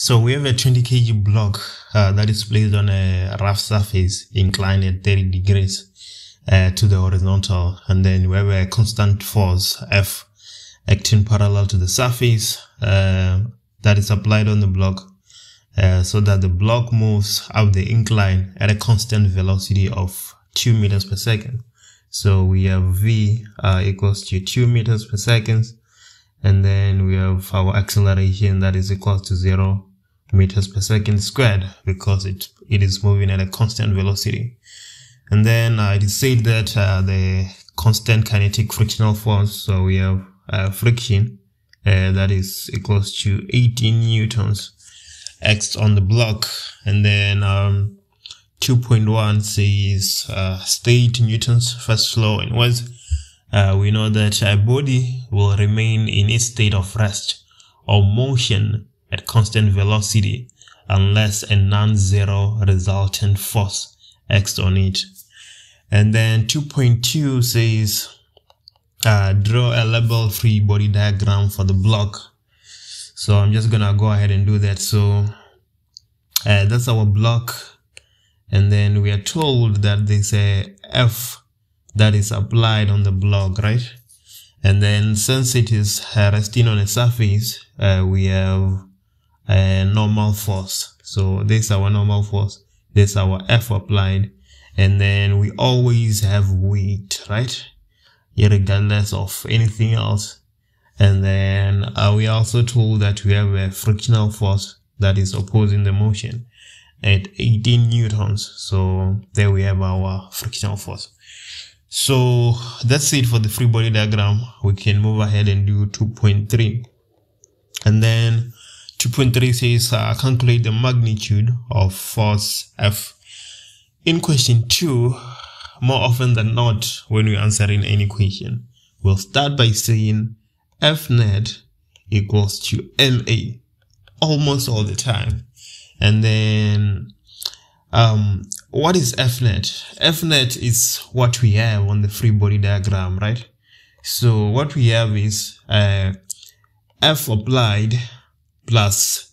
So we have a 20 kg block that is placed on a rough surface inclined at 30 degrees to the horizontal, and then we have a constant force F acting parallel to the surface that is applied on the block so that the block moves up the incline at a constant velocity of 2 meters per second. So we have V equals to 2 meters per second, and then we have our acceleration that is equal to 0 meters per second squared, because it is moving at a constant velocity. And then it is said that the constant kinetic frictional force, so we have friction that is equals to 18 newtons acts on the block. And then 2.1 says state Newton's first law, and was we know that a body will remain in its state of rest or motion at constant velocity unless a non-zero resultant force acts on it. And then 2.2 says draw a label-free body diagram for the block. So I'm just gonna go ahead and do that. So that's our block, and then we are told that there's a F that is applied on the block, right? And then since it is resting on a surface, we have a normal force. So this is our normal force, this is our F applied, and then we always have weight, right? Irregardless of anything else. And then we are also told that we have a frictional force that is opposing the motion at 18 newtons. So there we have our frictional force. So that's it for the free body diagram. We can move ahead and do 2.3. And then 2.3 says calculate the magnitude of force F. In question 2, more often than not, when we answer in any question, we'll start by saying F net equals to ma almost all the time. And then what is F net? F net is what we have on the free body diagram, right? So what we have is F applied plus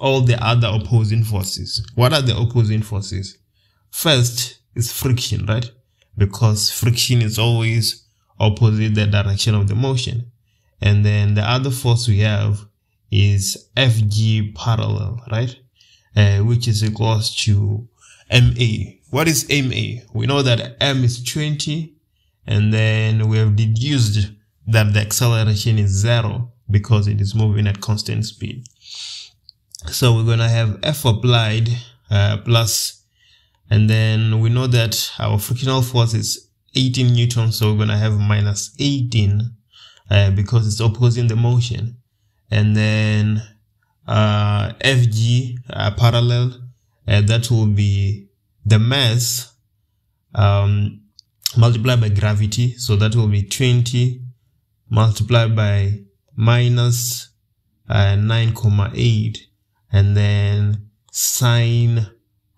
all the other opposing forces. What are the opposing forces? First is friction, right? Because friction is always opposite the direction of the motion. And then the other force we have is Fg parallel, right? Which is equals to MA. What is MA? We know that M is 20, and then we have deduced that the acceleration is 0 because it is moving at constant speed. So we're gonna have F applied plus, and then we know that our frictional force is 18 newtons, so we're gonna have minus 18 because it's opposing the motion. And then Fg parallel, that will be the mass multiplied by gravity, so that will be 20 multiplied by minus 9.8, and then sine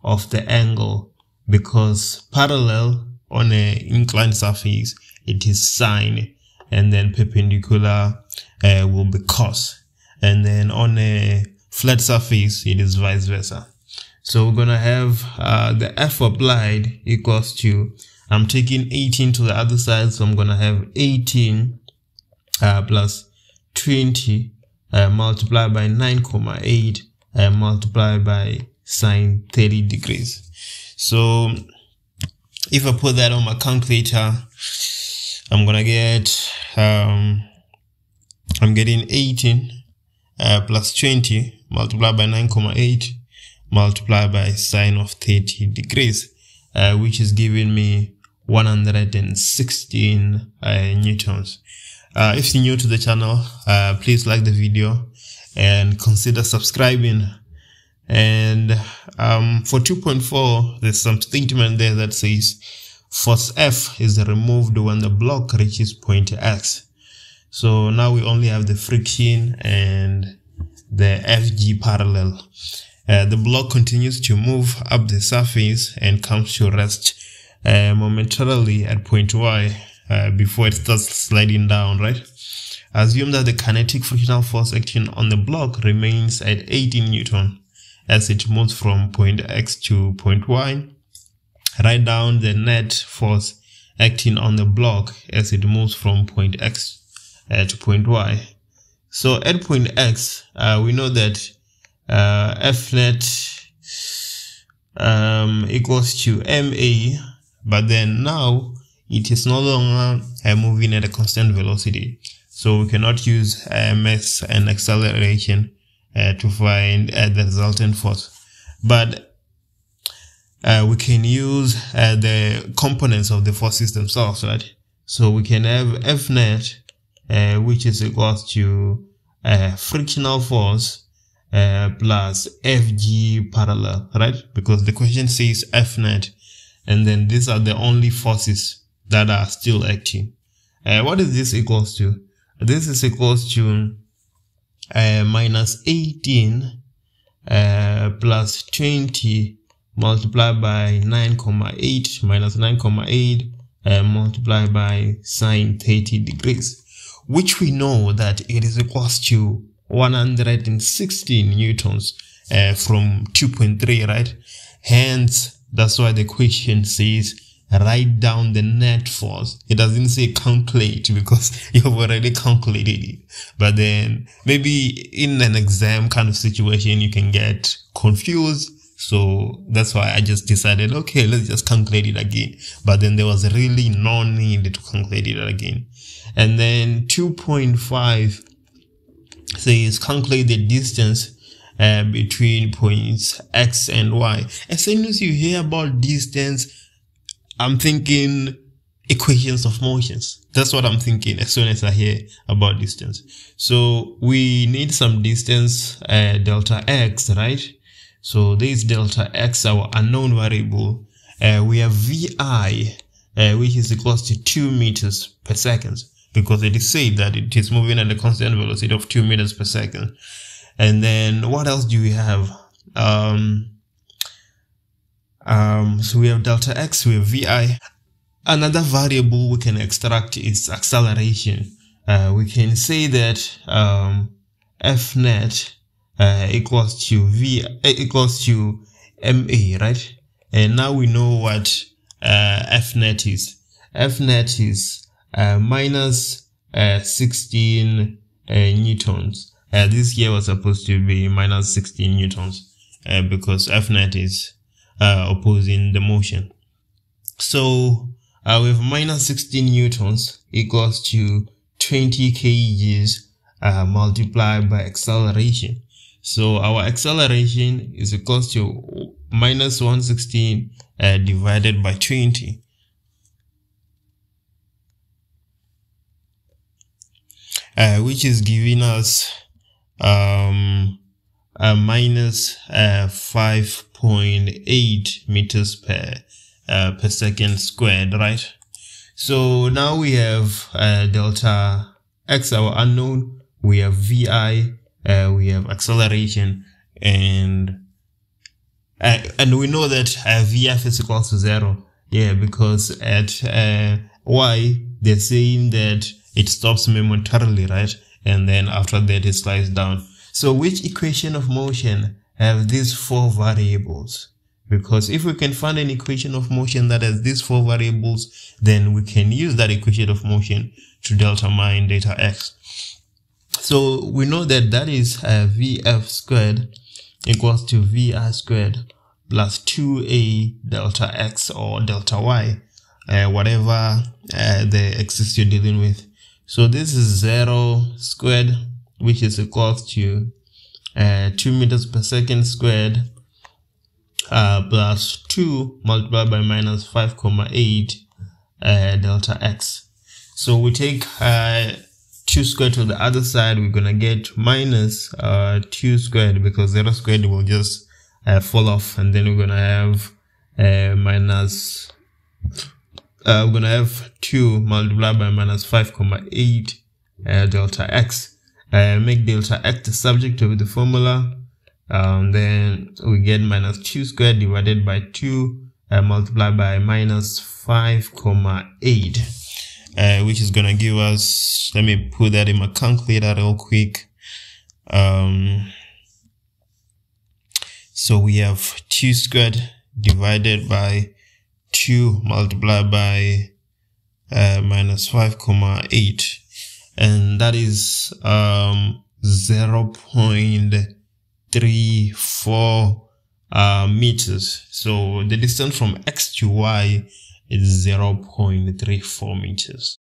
of the angle, because parallel on an inclined surface it is sine, and then perpendicular will be cos, and then on a flat surface it is vice versa. So we're gonna have the F applied equals to, I'm taking 18 to the other side, so I'm gonna have 18 plus 20 multiplied by 9.8 multiplied by sine 30 degrees. So if I put that on my calculator, I'm gonna get I'm getting 18 plus 20 multiplied by 9.8 multiplied by sine of 30 degrees, which is giving me 116 newtons. If you're new to the channel, please like the video and consider subscribing. And for 2.4, there's some statement there that says force F is removed when the block reaches point X. So now we only have the friction and the Fg parallel. The block continues to move up the surface and comes to rest momentarily at point Y before it starts sliding down, right? Assume that the kinetic frictional force acting on the block remains at 18 Newton as it moves from point X to point Y. Write down the net force acting on the block as it moves from point X to point Y. So at point X, we know that F net equals to MA, but then now it is no longer moving at a constant velocity. So we cannot use ms and acceleration to find the resultant force, but we can use the components of the forces themselves, right? So we can have F net, which is equals to frictional force plus FG parallel, right? Because the question says F net, and then these are the only forces that are still active. What is this equals to? This is equals to minus 18 plus 20 multiplied by 9.8 minus 9.8 multiplied by sine 30 degrees, which we know that it is equals to 160 newtons from 2.3, right? Hence, that's why the question says write down the net force. It doesn't say calculate because you've already calculated it. But then maybe in an exam kind of situation, you can get confused. So that's why I just decided, okay, let's just calculate it again. But then there was really no need to calculate it again. And then 2.5 says calculate the distance between points X and Y. As soon as you hear about distance, I'm thinking equations of motions. That's what I'm thinking as soon as I hear about distance. So we need some distance, delta X, right? So this delta X, our unknown variable, we have VI, which is equals to 2 meters per second, because it is said that it is moving at a constant velocity of 2 meters per second. And then what else do we have? So we have delta X, we have VI. Another variable we can extract is acceleration. We can say that F net equals to equals to MA, right? And now we know what F net is. F net is minus 16 newtons. This here was supposed to be minus 16 newtons because F net is opposing the motion. So with minus 16 newtons equals to 20 kgs multiplied by acceleration. So our acceleration is equals to minus 116 divided by 20. Which is giving us minus 5.8 meters per second squared, right? So now we have delta X, our unknown, we have VI, we have acceleration, and we know that VF is equals to 0, yeah, because at Y they're saying that it stops momentarily, right? And then after that it slides down. So which equation of motion have these four variables? Because if we can find an equation of motion that has these four variables, then we can use that equation of motion to determine delta X. So we know that that is VF squared equals to VI squared plus 2A delta X or delta Y, whatever the axis you're dealing with. So this is 0 squared, which is equals to 2 meters per second squared plus 2 multiplied by minus 5.8 delta X. So we take 2 squared to the other side, we're going to get minus 2 squared because 0 squared will just fall off, and then we're going to have we're going to have 2 multiplied by minus 5.8 delta X. Make delta X the subject of the formula, then we get minus 2 squared divided by 2 multiplied by minus 5.8. which is going to give us, let me put that in my calculator real quick. So we have 2 squared divided by 2 multiplied by minus 5,8, and that is 0.34 meters. So the distance from x to y is 0.34 meters.